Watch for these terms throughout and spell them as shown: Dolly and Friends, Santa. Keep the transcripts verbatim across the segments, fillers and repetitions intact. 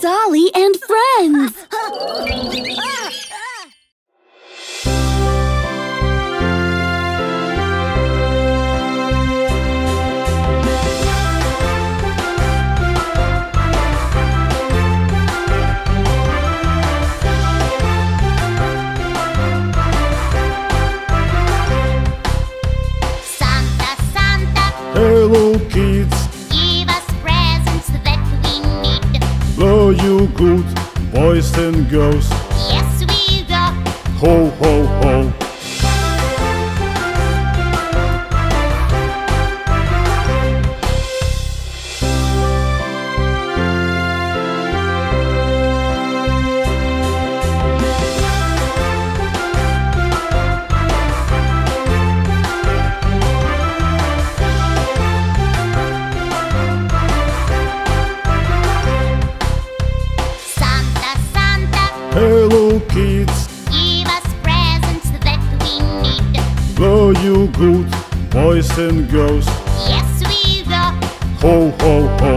Dolly and Friends! Santa, Santa! Hello, kids! Are you good, boys and girls? Yes, we are! Ho, ho, ho! Hello, kids! Give us presents that we need. Are you good, boys and girls? Yes, we are! Ho, ho, ho!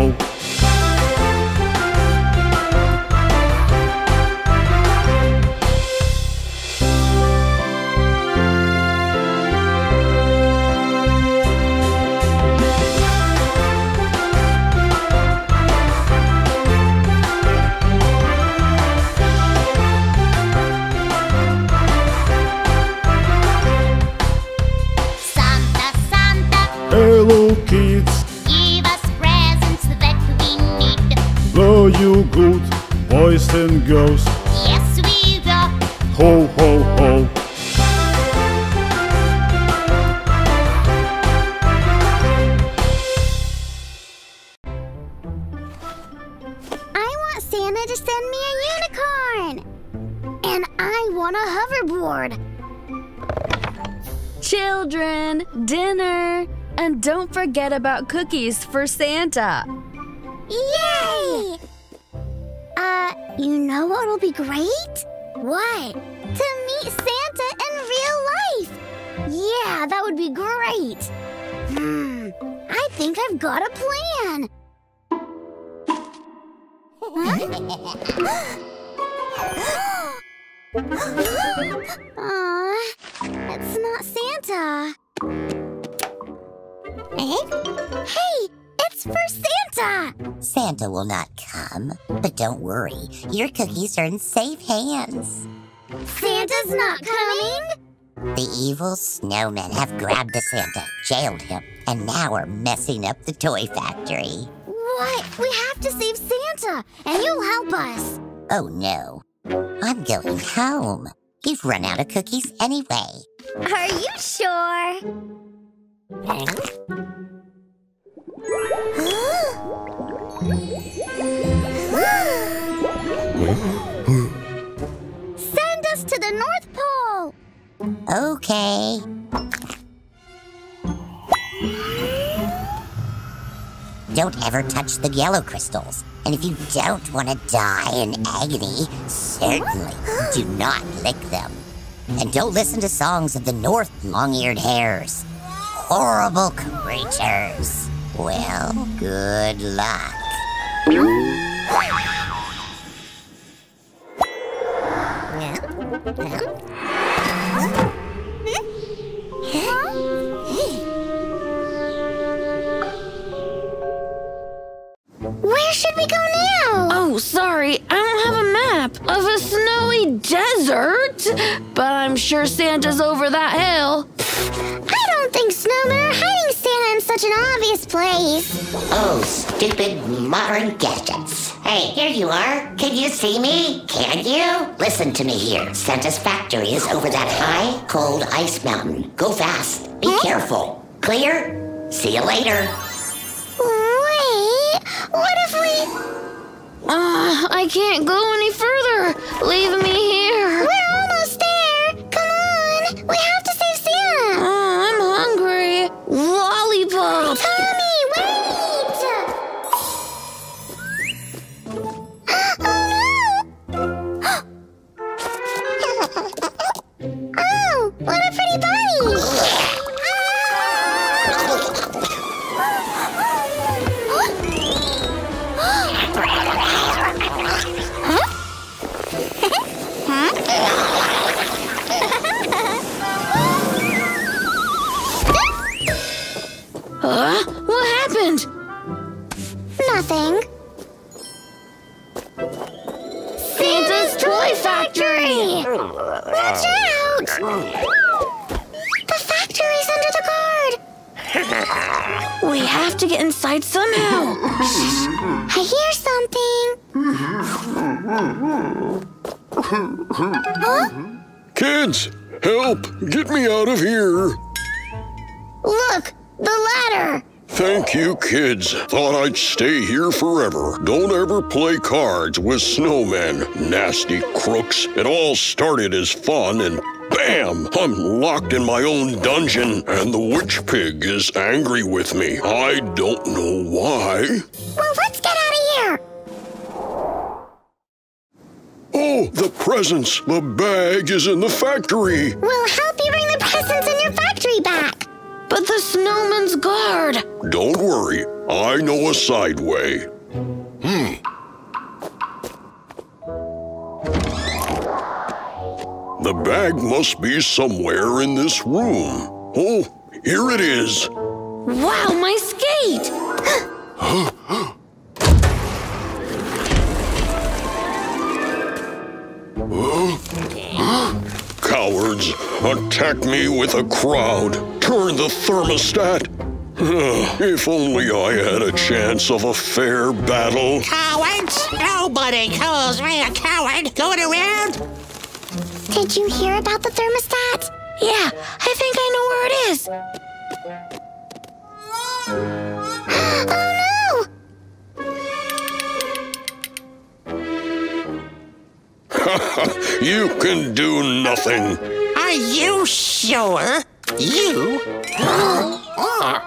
Hello, kids! Give us presents that we need. Are you good, boys and girls? Yes, we are! Ho, ho, ho! I want Santa to send me a unicorn! And I want a hoverboard! Children, dinner! And don't forget about cookies for Santa! Yay! Uh, you know what'll be great? What? To meet Santa in real life! Yeah, that would be great! Hmm, I think I've got a plan! Huh? Aw, it's not Santa! Hey, it's for Santa! Santa will not come, but don't worry. Your cookies are in safe hands. Santa's not coming? The evil snowmen have grabbed the Santa, jailed him, and now are messing up the toy factory. What? We have to save Santa, and you'll help us. Oh, no. I'm going home. You've run out of cookies anyway. Are you sure? Send us to the North Pole! Okay. Don't ever touch the yellow crystals. And if you don't want to die in agony, certainly do not lick them. And don't listen to songs of the North long-eared hares. Horrible creatures. Well, good luck. Where should we go now? Oh, sorry. I don't have a map of a snowy desert. But I'm sure Santa's over that hill. I don't think snowmen are hiding Santa in such an obvious place. Oh, stupid modern gadgets. Hey, here you are. Can you see me? Can you? Listen to me here. Santa's factory is over that high, cold ice mountain. Go fast. Be huh? careful. Clear? See you later. Wait, what if we... Uh, I can't go any further. Leave me here. We're almost there. Come on. We have to... Lollipop! Tommy, wait! Oh, no! Oh, what a pretty bunny! Ah! Watch out! The factory's under the guard! We have to get inside somehow! Shh! I hear something! Huh? Kids! Help! Get me out of here! Look! The ladder! Thank you, kids. Thought I'd stay here forever. Don't ever play cards with snowmen, nasty crooks. It all started as fun and bam! I'm locked in my own dungeon and the witch pig is angry with me. I don't know why. Well, let's get out of here! Oh, the presents! The bag is in the factory! We'll help you bring the presents in your factory back! But the snowman's guard! Don't worry, I know a side way. Hmm. The bag must be somewhere in this room. Oh, here it is. Wow, my skate! Cowards, attack me with a crowd. Turn the thermostat! If only I had a chance of a fair battle. Cowards! Nobody calls me a coward going around! Did you hear about the thermostat? Yeah, I think I know where it is. Oh no! You can do nothing. Are you sure? You? Huh?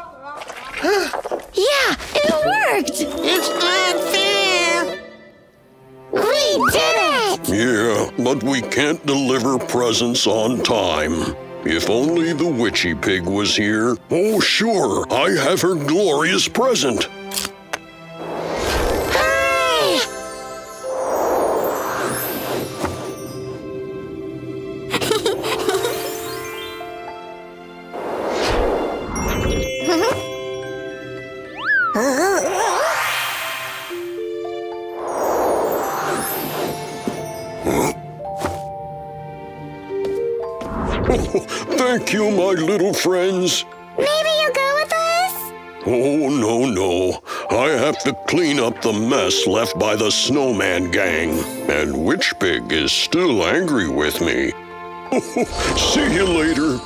Yeah, it worked! It's unfair! We did it! Yeah, but we can't deliver presents on time. If only the witchy pig was here. Oh, sure, I have her glorious present. Thank you, my little friends. Maybe you'll go with us? Oh, no, no. I have to clean up the mess left by the snowman gang. And Witch Pig is still angry with me. See you later.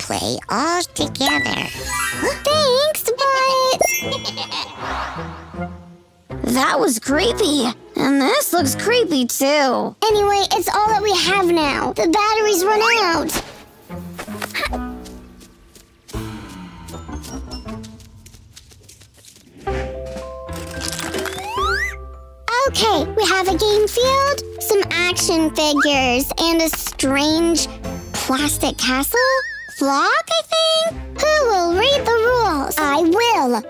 Play all together. Thanks, but... that was creepy. And this looks creepy, too. Anyway, it's all that we have now. The batteries run out. Okay, we have a game field, some action figures, and a strange plastic castle? Flock, I think? Who will read the rules? I will.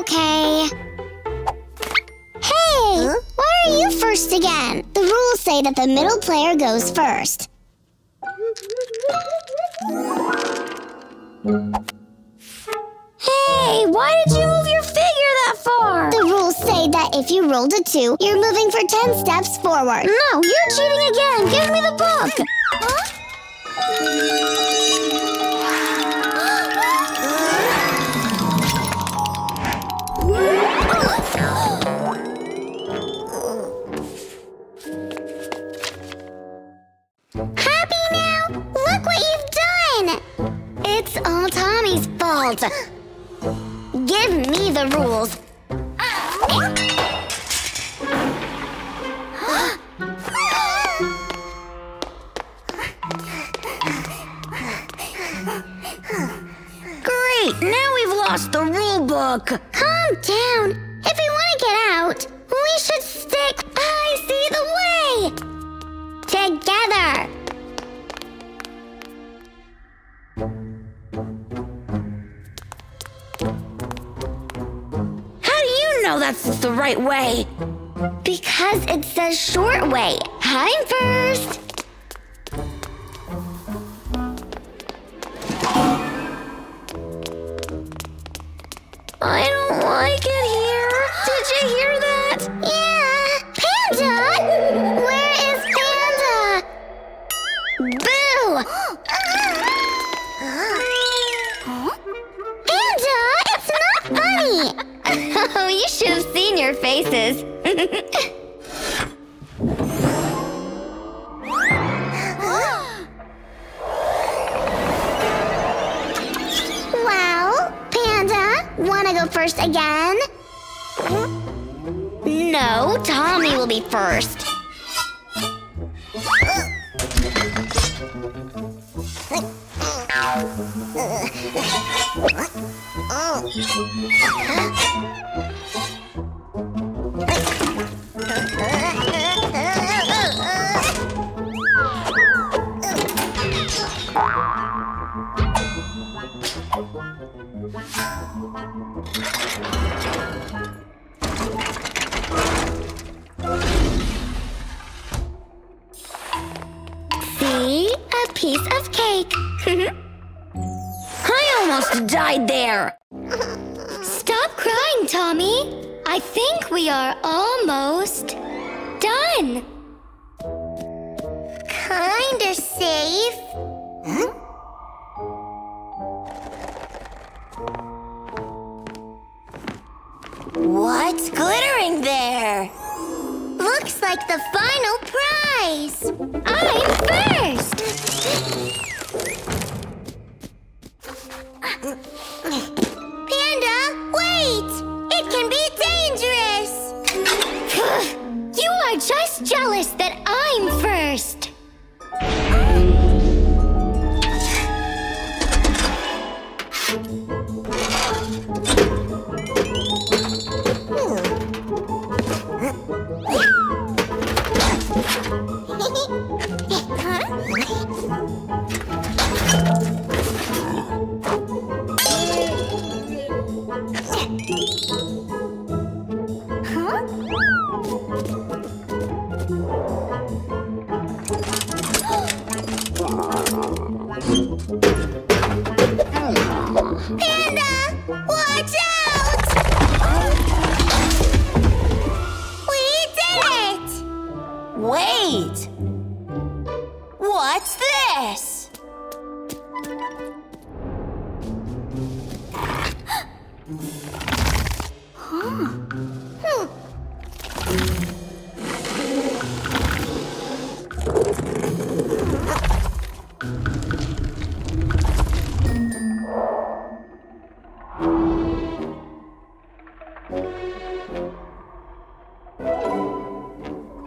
Okay. Hey, why are you first again? The rules say that the middle player goes first. Hey, why did you move your figure that far? The rules say that if you rolled a two, you're moving for ten steps forward. No, you're cheating again. Give me the book. Huh? It's all Tommy's fault. Give me the rules. Great, now we've lost the rule book. Calm down. If we want to get out, we should stick. I see the way. Together. That's the right way. Because it says short way. I'm first. I don't like it here. Did you hear that? Yeah. Panda? Where is Panda? Boo! Panda, it's not funny. Oh, you should have seen your faces. Well, Panda, wanna go first again? No, Tommy will be first. See? A piece of cake. I almost died there. Stop crying, Tommy. I think we are almost done. Kinda safe. Huh? What's glittering there? Looks like the final prize. I'm first. Panda, wait! It can be dangerous. You are just jealous that I'm first. Thank you.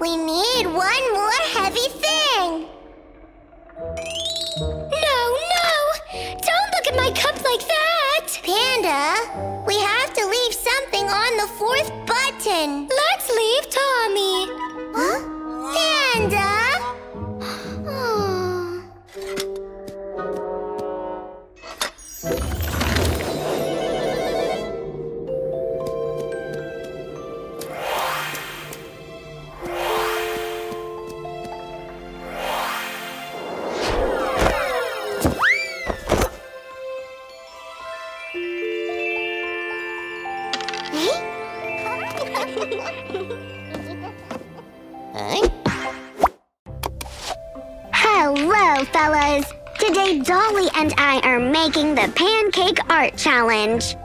We need one more heavy thing. No, no! Don't look at my cup like that! Panda, we have to leave something on the fourth button. Let's leave Tommy. Huh? Panda! Hello, fellas. Today, Dolly and I are making the Pancake Art Challenge.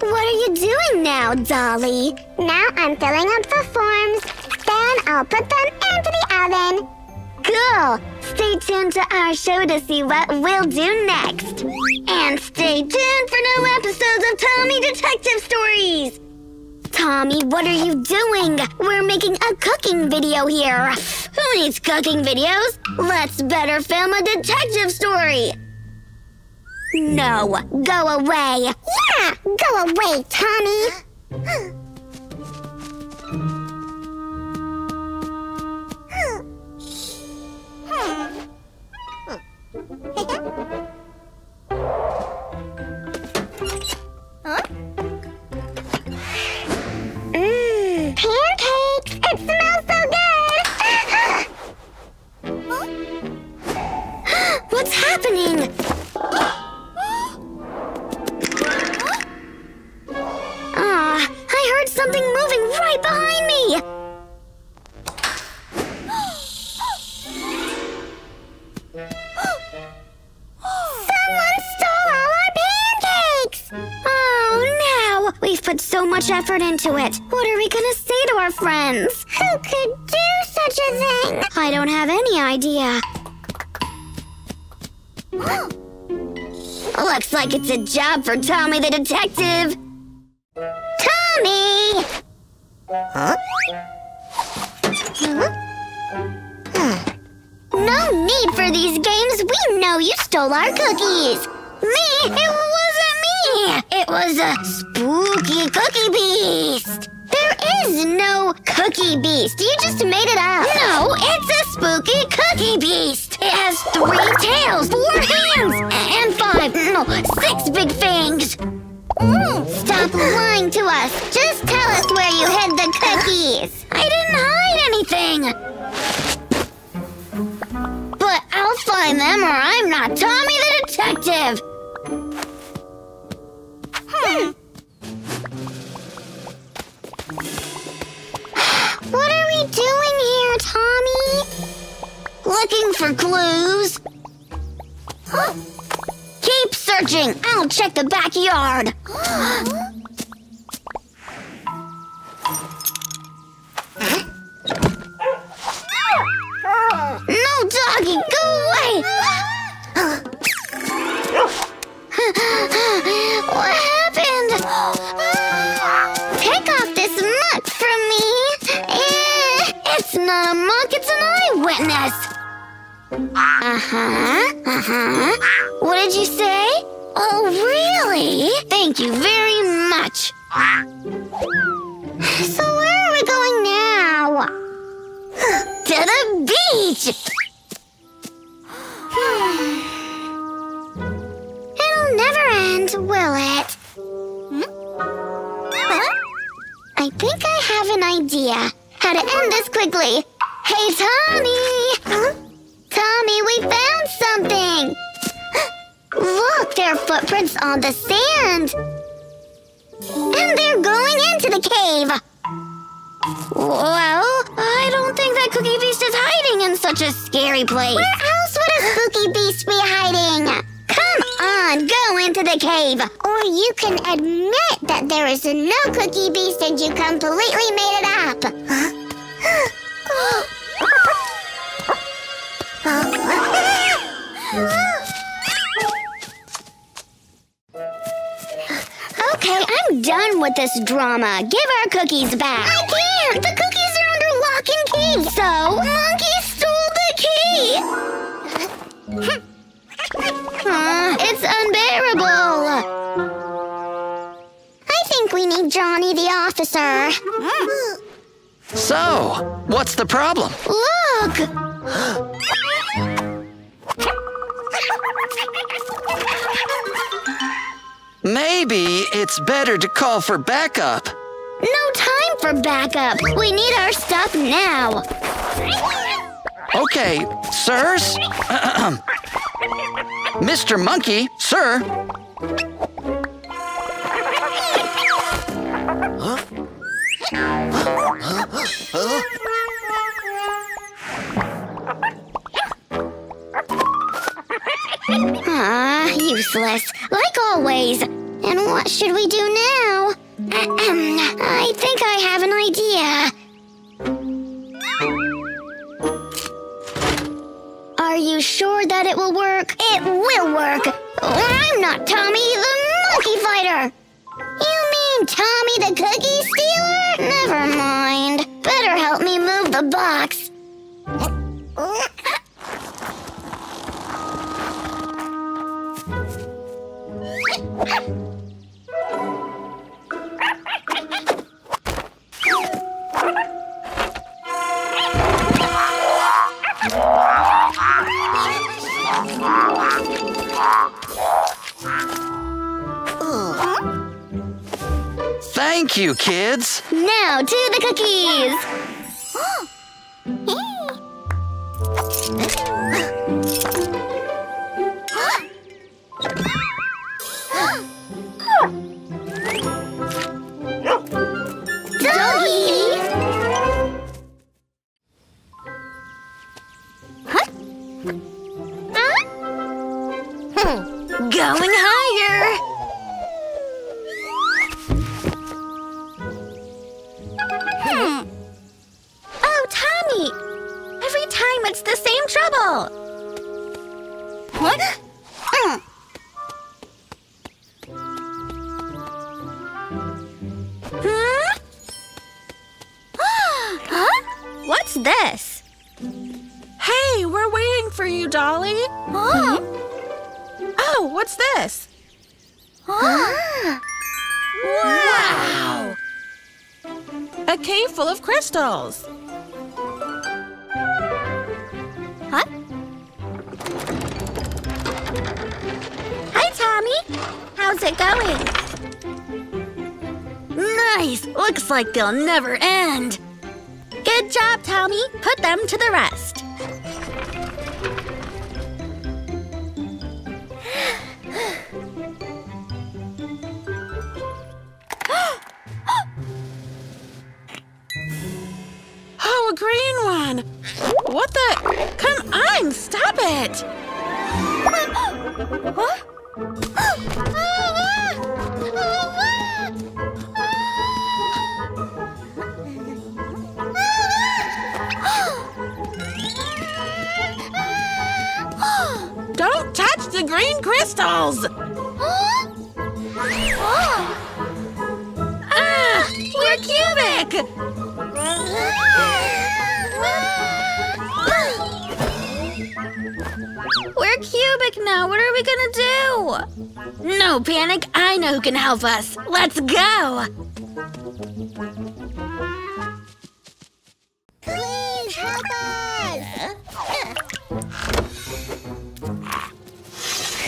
What are you doing now, Dolly? Now I'm filling up the forms. Then I'll put them into the oven. Cool! Stay tuned to our show to see what we'll do next. And stay tuned for new episodes of Tommy Detective Stories! Tommy, what are you doing? We're making a cooking video here. Who needs cooking videos? Let's better film a detective story. No, go away. Yeah, go away, Tommy. Huh? Pancakes! It smells so good! What's happening? Ah, I heard something moving right behind me! Someone stole all our pancakes! Oh, no! We've put so much effort into it. What are we gonna say to our friends? Who could do such a thing? I don't have any idea. Looks like it's a job for Tommy the detective. Tommy! Huh? Huh? No need for these games. We know you stole our cookies. Me? It wasn't me. It was a spooky cookie beast. There is no cookie beast. You just made it up. No, it's a spooky cookie beast. It has three tails, four hands, and five, no, six big fangs. Mm. Stop lying to us. Just tell us where you hid the cookies. I didn't hide anything. But I'll find them or I'm not Tommy the detective. Hmm. What are we doing here, Tommy? Looking for clues. Huh? Keep searching. I'll check the backyard. No, doggy, go away. What happened? Pick off this muck from me. It's not a monk, it's an eyewitness. Uh-huh, uh-huh. What did you say? Oh, really? Thank you very much. So where are we going now? To the beach! It'll never end, will it? Huh? I think I have an idea. How to end this quickly. Hey, Tommy! Huh? Tommy, we found something! Look, there are footprints on the sand! And they're going into the cave! Well, I don't think that cookie beast is hiding in such a scary place. Where else would a spooky beast be hiding? Come on, go into the cave! Or you can admit that there is no cookie beast and you completely made it up! Huh? Okay, I'm done with this drama. Give our cookies back. I can't! The cookies are under lock and key. So? Monkey stole the key! Huh? It's unbearable. I think we need Johnny the officer. So, what's the problem? Look! Maybe it's better to call for backup. No time for backup. We need our stuff now. Okay, sirs. Mister Monkey, sir. Huh? Huh? Huh? Ah, useless, like always. And what should we do now? Ahem. I think I have an idea. Are you sure that it will work? It will work. I'm not Tommy the monkey fighter. You mean Tommy the cookie stealer? Never mind. Better help me move the box. Thank you, kids. Now to the cookies. Going higher! Hmm. Oh, Tommy! Every time it's the same trouble! What? Mm. Hmm? Huh? What's this? Hey, we're waiting for you, Dolly! Oh! Hmm? Oh, what's this? Huh? Wow! A cave full of crystals. Huh? Hi, Tommy. How's it going? Nice. Looks like they'll never end. Good job, Tommy. Put them to the rest. Green one. What the? Come on, stop it. Huh? Don't touch the green crystals. Huh? Oh. Ah, we're cubic. We're cubic now. What are we gonna do? No panic. I know who can help us. Let's go. Please help us.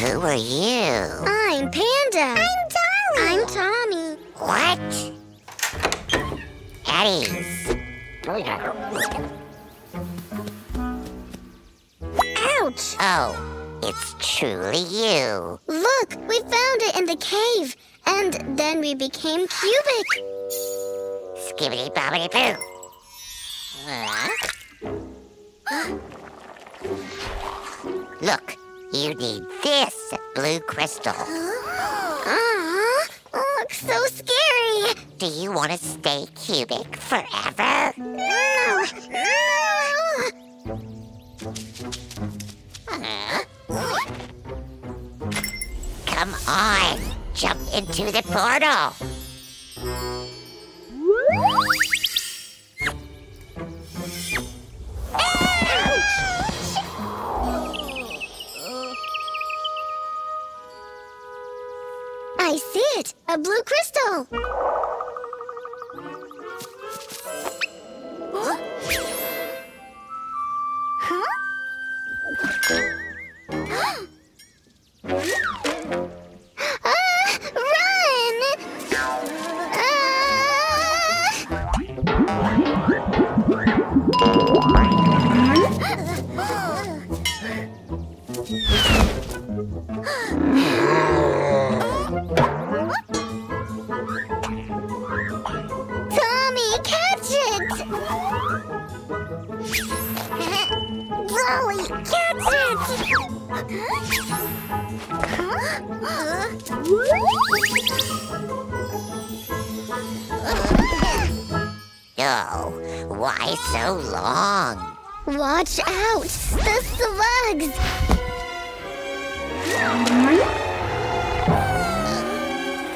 Who are you? I'm Panda. I'm Dolly. I'm Tommy. What? Eddie's. Ouch! Oh, it's truly you. Look, we found it in the cave, and then we became cubic. Skibbity bobbity boo. Huh? Look, you need this blue crystal. Aww, looks so scary. Do you want to stay cubic forever? No, no. Come on, jump into the portal. I see it! A blue crystal! Huh? Huh? Oh, why so long? Watch out! The slugs!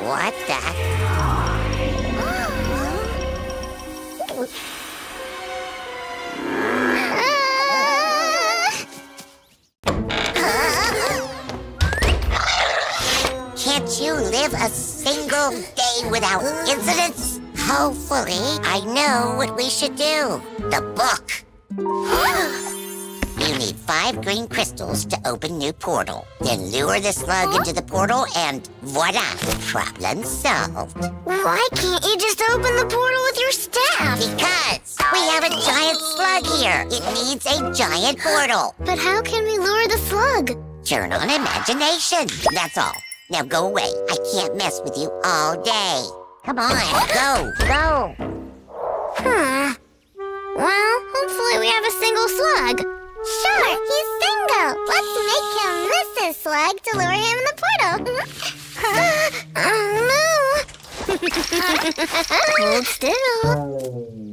What the? Can't you live a single day without incidents? Hopefully, I know what we should do. The book. You need five green crystals to open new portal. Then lure the slug into the portal and voila, problem solved. Why can't you just open the portal with your staff? Because we have a giant slug here. It needs a giant portal. But how can we lure the slug? Turn on imagination. That's all. Now go away. I can't mess with you all day. Come on, go, go! Huh. Well, hopefully we have a single slug. Sure, he's single. Let's make him Missus Slug to lure him in the portal. Oh, no! Hold still.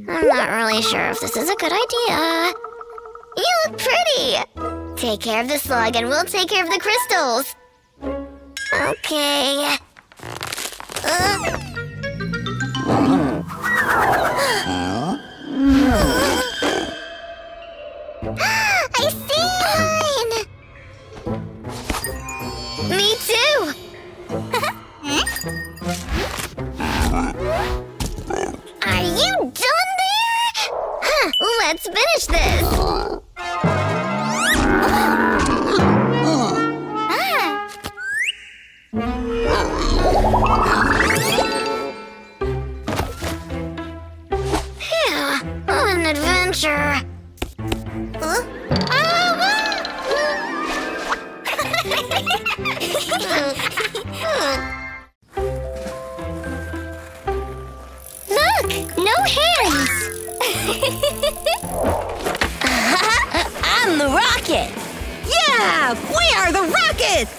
I'm not really sure if this is a good idea. You look pretty. Take care of the slug and we'll take care of the crystals. Okay. Uh, I see mine! Me too! Are you done there? Huh, let's finish this! Ah. An adventure. Huh? Look, no hands. I'm the rocket. Yeah, we are the rockets.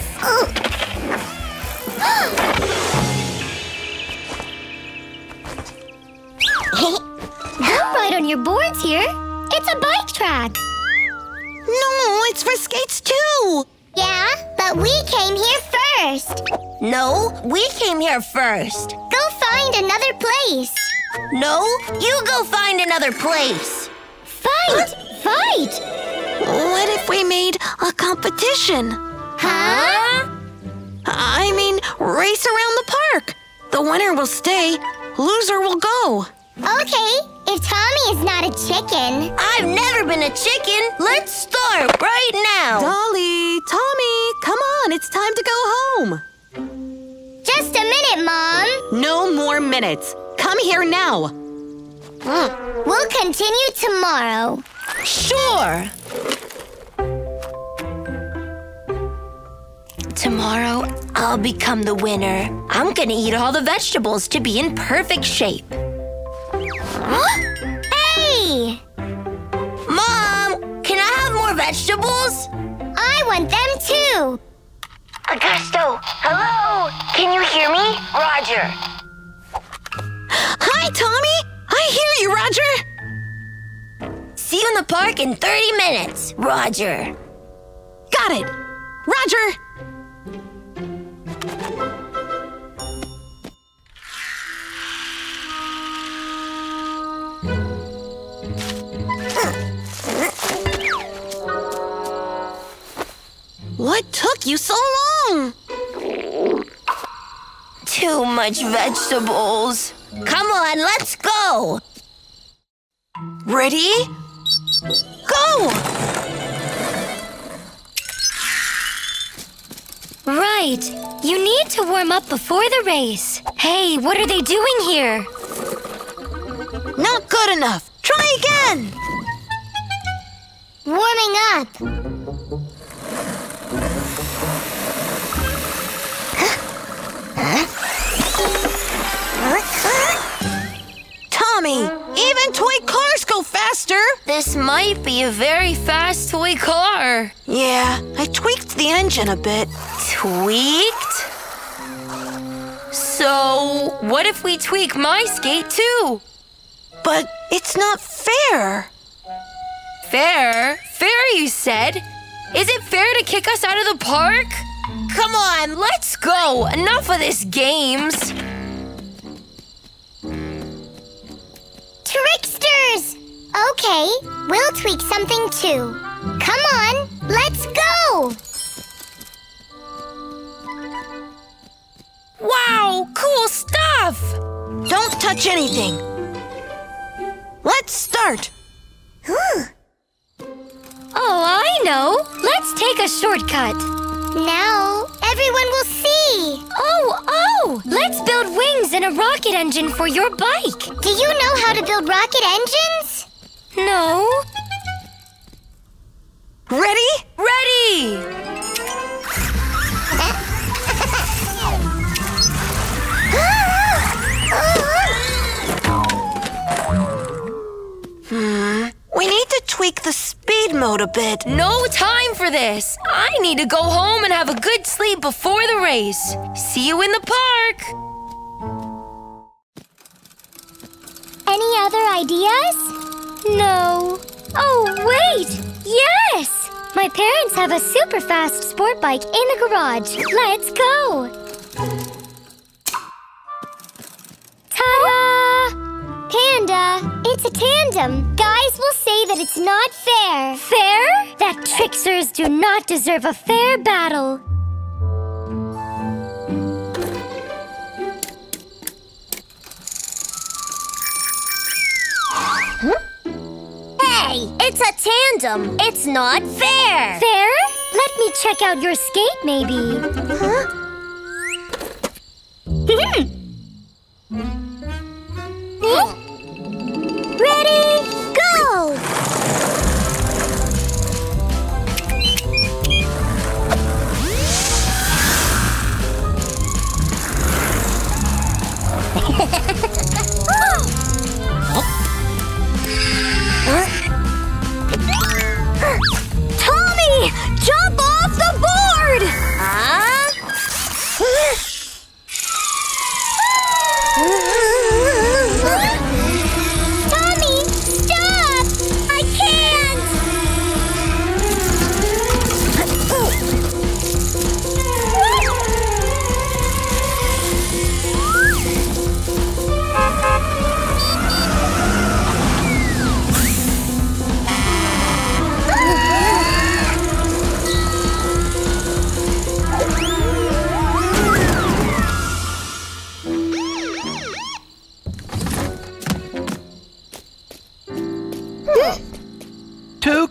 Hey. Don't ride on your boards here. It's a bike track. No, it's for skates too. Yeah, but we came here first. No, we came here first. Go find another place. No, you go find another place. Fight, huh? Fight. What if we made a competition? Huh? I mean, race around the park. The winner will stay, loser will go. Okay, if Tommy is not a chicken. I've never been a chicken. Let's start right now. Dolly, Tommy, come on. It's time to go home. Just a minute, Mom. No more minutes. Come here now. Mm. We'll continue tomorrow. Sure. Tomorrow, I'll become the winner. I'm gonna eat all the vegetables to be in perfect shape. Hey! Mom, can I have more vegetables? I want them too. Augusto, hello? Can you hear me? Roger. Hi, Tommy. I hear you, Roger. See you in the park in thirty minutes, Roger. Got it. Roger. What took you so long? Too much vegetables. Come on, let's go. Ready? Go! Right. You need to warm up before the race. Hey, what are they doing here? Not good enough. Try again! Warming up. Huh? Huh? Tommy, even toy cars go faster! This might be a very fast toy car. Yeah, I tweaked the engine a bit. Tweaked? So, what if we tweak my skate too? But it's not fair. Fair? Fair, you said? Is it fair to kick us out of the park? Come on, let's go. Enough of this games. Tricksters! Okay, we'll tweak something too. Come on, let's go! Wow, cool stuff! Don't touch anything. Let's start. Ooh. Oh, I know. Let's take a shortcut. Now everyone will see. Oh, oh! Let's build wings and a rocket engine for your bike. Do you know how to build rocket engines? No. Ready? Ready! Hmm. We need to tweak the speed mode a bit. No time for this. I need to go home and have a good sleep before the race. See you in the park. Any other ideas? No. Oh, wait. Yes! My parents have a super fast sport bike in the garage. Let's go. Ta-da! Panda, it's a tandem. Guys will say that it's not fair. Fair? That tricksters do not deserve a fair battle. Huh? Hey, it's a tandem. It's not fair. Fair? Let me check out your skate, maybe. Huh? Huh? Ready, go! Tommy, jump off the board! Huh?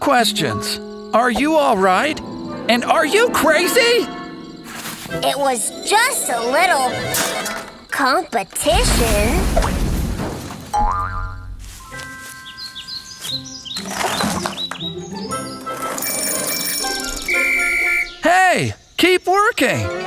Questions. Are you all right? And are you crazy? It was just a little competition. Hey, keep working.